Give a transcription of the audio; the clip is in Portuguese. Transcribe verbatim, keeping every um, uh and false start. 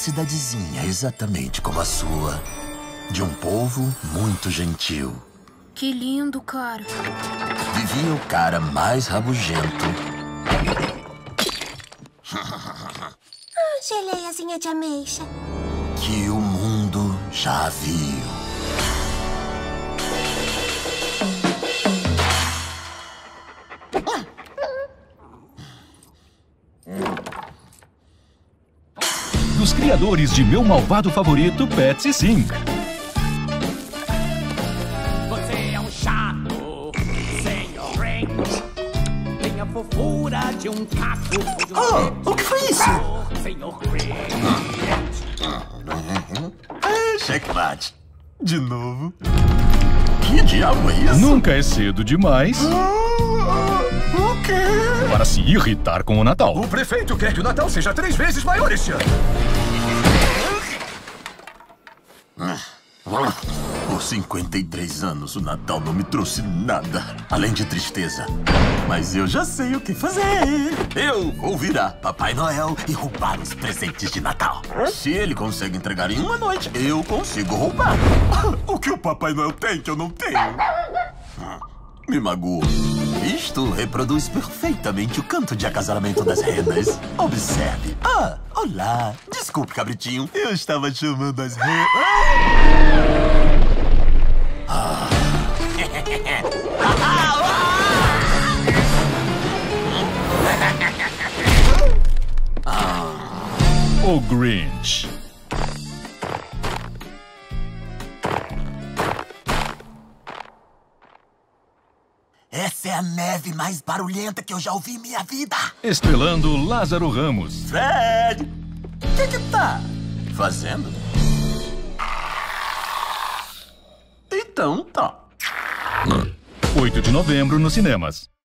cidadezinha exatamente como a sua, de um povo muito gentil. Que lindo, cara. Vivia o cara mais rabugento. Ah, geleiazinha de ameixa. Que o mundo já viu. Dos criadores de Meu Malvado Favorito, Petsy Sink. Você é um chato, Senhor Crank. Tem a fofura de um caco. Oh, o que foi isso? Senhor Crank. É, checkmate. De novo. Que diabo é isso? Nunca é cedo demais. O quê? Para se irritar com o Natal. O prefeito quer que o Natal seja três vezes maior esse ano. Por cinquenta e três anos, o Natal não me trouxe nada, além de tristeza. Mas eu já sei o que fazer. Eu vou virar Papai Noel e roubar os presentes de Natal. Se ele consegue entregar em uma noite, eu consigo roubar. O que o Papai Noel tem que eu não tenho? Me magoou. Isto reproduz perfeitamente o canto de acasalamento das renas. Observe. Ah, olá. Desculpe, cabritinho. Eu estava chamando as renas. Ah. O Grinch. Essa é a neve mais barulhenta que eu já ouvi em minha vida. Estrelando Lázaro Ramos. Fred, o que que tá fazendo? Então tá. oito de novembro nos cinemas.